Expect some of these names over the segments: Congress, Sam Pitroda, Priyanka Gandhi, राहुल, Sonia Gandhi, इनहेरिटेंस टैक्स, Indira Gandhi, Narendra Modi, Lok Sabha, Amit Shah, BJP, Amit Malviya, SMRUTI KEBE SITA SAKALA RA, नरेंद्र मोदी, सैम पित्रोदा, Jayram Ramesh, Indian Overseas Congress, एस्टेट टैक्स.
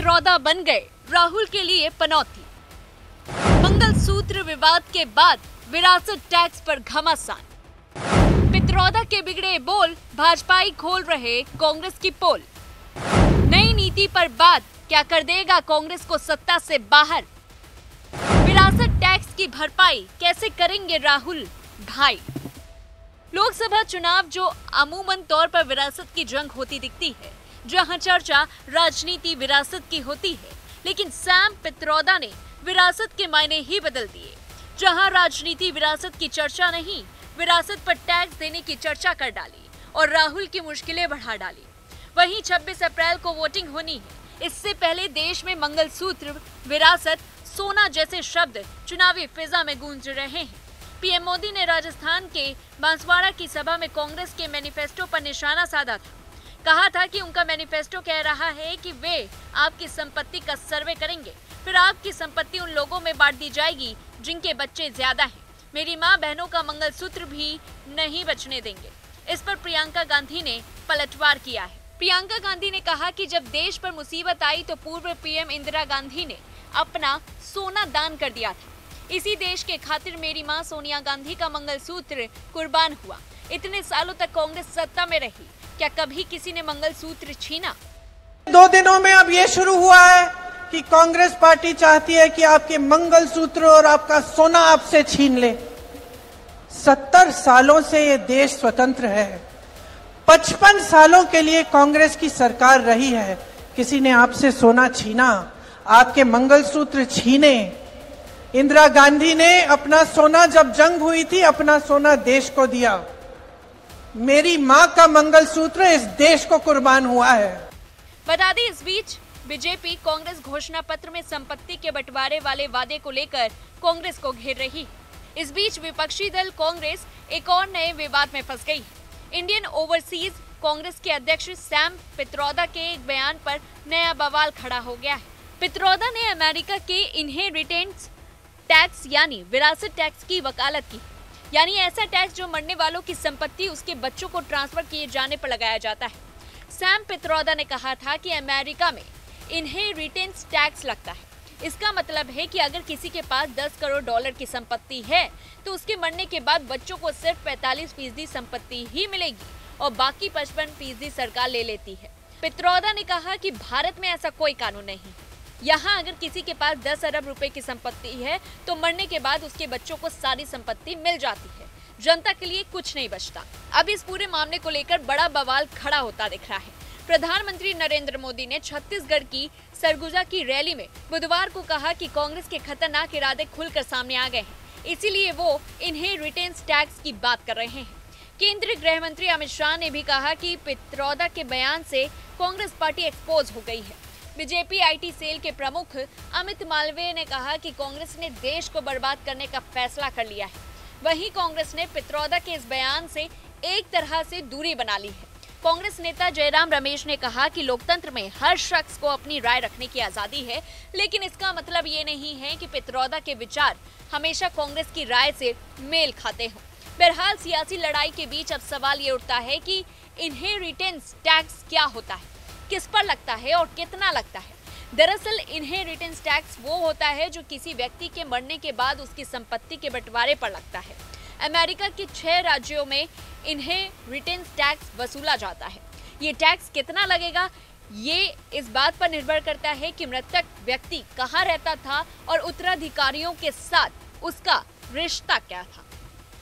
पित्रोदा बन गए राहुल के लिए पनौती। मंगलसूत्र विवाद के बाद विरासत टैक्स पर घमासान, पित्रोदा के बिगड़े बोल, भाजपाई खोल रहे कांग्रेस की पोल। नई नीति पर बात, क्या कर देगा कांग्रेस को सत्ता से बाहर। विरासत टैक्स की भरपाई कैसे करेंगे राहुल भाई। लोकसभा चुनाव जो अमूमन तौर पर विरासत की जंग होती दिखती है, जहां चर्चा राजनीति विरासत की होती है, लेकिन सैम पित्रोदा ने विरासत के मायने ही बदल दिए। जहां राजनीति विरासत की चर्चा नहीं, विरासत पर टैक्स देने की चर्चा कर डाली और राहुल की मुश्किलें बढ़ा डाली। वहीं 26 अप्रैल को वोटिंग होनी है, इससे पहले देश में मंगलसूत्र, विरासत, सोना जैसे शब्द चुनावी फिजा में गूंज रहे हैं। पीएम मोदी ने राजस्थान के बांसवाड़ा की सभा में कांग्रेस के मैनिफेस्टो पर निशाना साधा था। कहा था कि उनका मैनिफेस्टो कह रहा है कि वे आपकी संपत्ति का सर्वे करेंगे, फिर आपकी संपत्ति उन लोगों में बांट दी जाएगी जिनके बच्चे ज्यादा हैं। मेरी मां बहनों का मंगलसूत्र भी नहीं बचने देंगे। इस पर प्रियंका गांधी ने पलटवार किया है। प्रियंका गांधी ने कहा कि जब देश पर मुसीबत आई तो पूर्व पीएम इंदिरा गांधी ने अपना सोना दान कर दिया था। इसी देश के खातिर मेरी माँ सोनिया गांधी का मंगलसूत्र कुर्बान हुआ। इतने सालों तक कांग्रेस सत्ता में रही, क्या कभी किसी ने मंगलसूत्र छीना? 2 दिनों में अब ये शुरू हुआ है कि कांग्रेस पार्टी चाहती है कि आपके मंगलसूत्र और आपका सोना आपसे छीन ले। 70 सालों से ये देश स्वतंत्र है, 55 सालों के लिए कांग्रेस की सरकार रही है। किसी ने आपसे सोना छीना, आपके मंगलसूत्र छीने? इंदिरा गांधी ने अपना सोना, जब जंग हुई थी, अपना सोना देश को दिया। मेरी माँ का मंगलसूत्र इस देश को कुर्बान हुआ है। बता दें, इस बीच बीजेपी कांग्रेस घोषणा पत्र में संपत्ति के बंटवारे वाले वादे को लेकर कांग्रेस को घेर रही। इस बीच विपक्षी दल कांग्रेस एक और नए विवाद में फंस गई। इंडियन ओवरसीज कांग्रेस के अध्यक्ष सैम पित्रोदा के एक बयान पर नया बवाल खड़ा हो गया है। पित्रोदा ने अमेरिका के इनहेरिटेंस टैक्स यानी विरासत टैक्स की वकालत की, यानी ऐसा टैक्स जो मरने वालों की संपत्ति उसके बच्चों को ट्रांसफर किए जाने पर लगाया जाता है। सैम पित्रोदा ने कहा था कि अमेरिका में इनहेरिटेंस टैक्स लगता है। इसका मतलब है कि अगर किसी के पास 10 करोड़ डॉलर की संपत्ति है तो उसके मरने के बाद बच्चों को सिर्फ 45% संपत्ति ही मिलेगी और बाकी 55% सरकार ले लेती है। पित्रोदा ने कहा कि भारत में ऐसा कोई कानून नहीं है। यहाँ अगर किसी के पास 10 अरब रुपए की संपत्ति है तो मरने के बाद उसके बच्चों को सारी संपत्ति मिल जाती है, जनता के लिए कुछ नहीं बचता। अब इस पूरे मामले को लेकर बड़ा बवाल खड़ा होता दिख रहा है। प्रधानमंत्री नरेंद्र मोदी ने छत्तीसगढ़ की सरगुजा की रैली में बुधवार को कहा कि कांग्रेस के खतरनाक इरादे खुलकर सामने आ गए हैं, इसीलिए वो इनहेरिटेंस टैक्स की बात कर रहे हैं। केंद्रीय गृह मंत्री अमित शाह ने भी कहा कि पित्रोदा के बयान से कांग्रेस पार्टी एक्सपोज हो गई है। बीजेपी आईटी सेल के प्रमुख अमित मालवीय ने कहा कि कांग्रेस ने देश को बर्बाद करने का फैसला कर लिया है। वहीं कांग्रेस ने पित्रोदा के इस बयान से एक तरह से दूरी बना ली है। कांग्रेस नेता जयराम रमेश ने कहा कि लोकतंत्र में हर शख्स को अपनी राय रखने की आज़ादी है, लेकिन इसका मतलब ये नहीं है कि पित्रोदा के विचार हमेशा कांग्रेस की राय से मेल खाते हों। बहरहाल, सियासी लड़ाई के बीच अब सवाल ये उठता है कि इनहेरिटेंस टैक्स क्या होता है, किस पर लगता है और कितना लगता है। दरअसल इनहेरिटेंस टैक्स वो होता है जो किसी व्यक्ति के मरने के बाद उसकी संपत्ति के बंटवारे पर लगता है। अमेरिका के 6 राज्यों में इनहेरिटेंस टैक्स वसूला जाता है। ये टैक्स कितना लगेगा, ये इस बात पर निर्भर करता है कि मृतक व्यक्ति कहाँ रहता था और उत्तराधिकारियों के साथ उसका रिश्ता क्या था।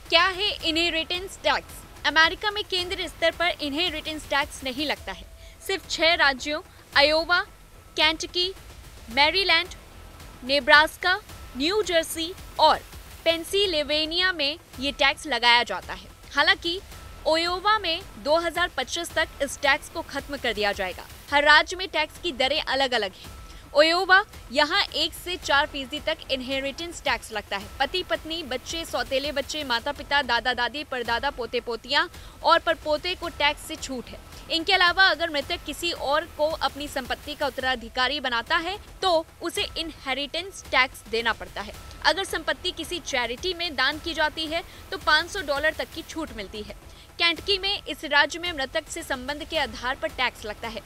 क्या है इनहेरिटेंस टैक्स? अमेरिका में केंद्र स्तर पर इनहेरिटेंस टैक्स नहीं लगता है। सिर्फ 6 राज्यों Iowa, Kentucky, Maryland, Nebraska, New Jersey और पेंसिल्वेनिया में ये टैक्स लगाया जाता है। हालांकि आयोवा में 2025 तक इस टैक्स को खत्म कर दिया जाएगा। हर राज्य में टैक्स की दरें अलग अलग हैं। आयोवा, यहाँ 1 से 4% तक इनहेरिटेंस टैक्स लगता है। पति पत्नी, बच्चे, सौतेले बच्चे, माता पिता, दादा दादी, परदादा, पोते पोतियाँ और परपोते को टैक्स से छूट है। इनके अलावा अगर मृतक किसी और को अपनी संपत्ति का उत्तराधिकारी बनाता है तो उसे इनहेरिटेंस टैक्स देना पड़ता है। अगर संपत्ति किसी चैरिटी में दान की जाती है तो $500 तक की छूट मिलती है। कैंटकी में इस राज्य में मृतक से संबंध के आधार पर टैक्स लगता है।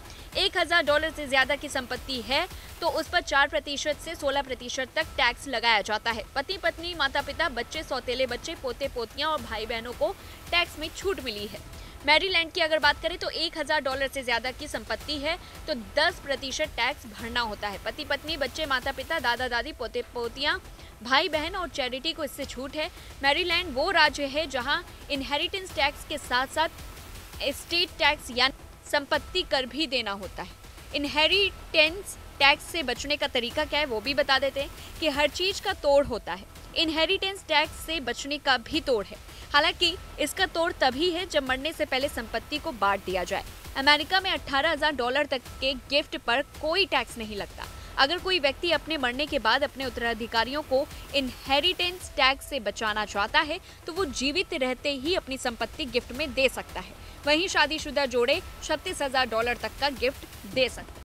$1000 से ज्यादा की संपत्ति है तो उस पर 4% से 16% तक टैक्स लगाया जाता है। पति पत्नी, माता पिता, बच्चे, सौतेले बच्चे, पोते पोतियां और भाई बहनों को टैक्स में छूट मिली है। मैरीलैंड की अगर बात करें तो $1000 से ज्यादा की संपत्ति है तो 10% टैक्स भरना होता है। पति पत्नी, बच्चे, माता पिता, दादा दादी, पोते पोतियाँ, भाई बहन और चैरिटी को इससे छूट है। मैरीलैंड वो राज्य है जहां इनहेरिटेंस टैक्स के साथ साथ एस्टेट टैक्स यानी संपत्ति कर भी देना होता है। इनहेरिटेंस टैक्स से बचने का तरीका क्या है वो भी बता देते हैं कि हर चीज का तोड़ होता है। इनहेरिटेंस टैक्स से बचने का भी तोड़ है, हालांकि इसका तोड़ तभी है जब मरने से पहले संपत्ति को बांट दिया जाए। अमेरिका में $18,000 तक के गिफ्ट पर कोई टैक्स नहीं लगता। अगर कोई व्यक्ति अपने मरने के बाद अपने उत्तराधिकारियों को इनहेरिटेंस टैक्स से बचाना चाहता है तो वो जीवित रहते ही अपनी संपत्ति गिफ्ट में दे सकता है। वहीं शादीशुदा जोड़े $36,000 तक का गिफ्ट दे सकते हैं।